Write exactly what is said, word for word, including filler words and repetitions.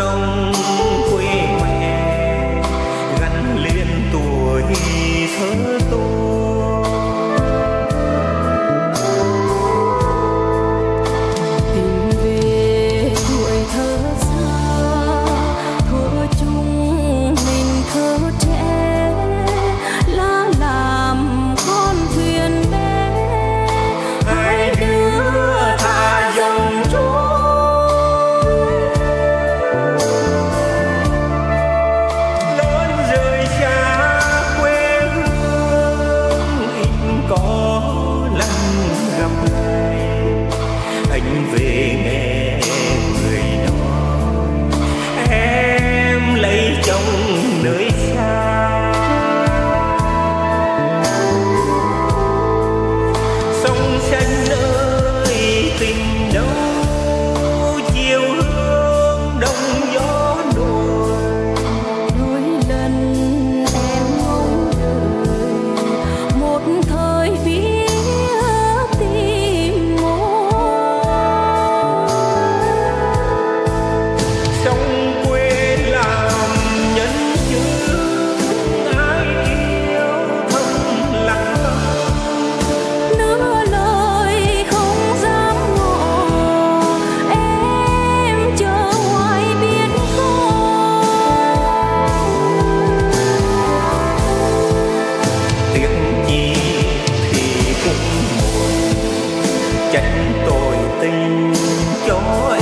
sông quê mẹ gắn liền tuổi thơ tôi. Tìm về tuổi thơ xa, thơ chung mình thơ trẻ, lá làm con thuyền bé, hai đứa thả dòng trôi. Về nghe người nói em lấy chồng nơi xa, sông xanh ơi tình đâu chiều hương đông gió nổi. Đôi lần em ngóng đời một thời vì chánh tôi tình cho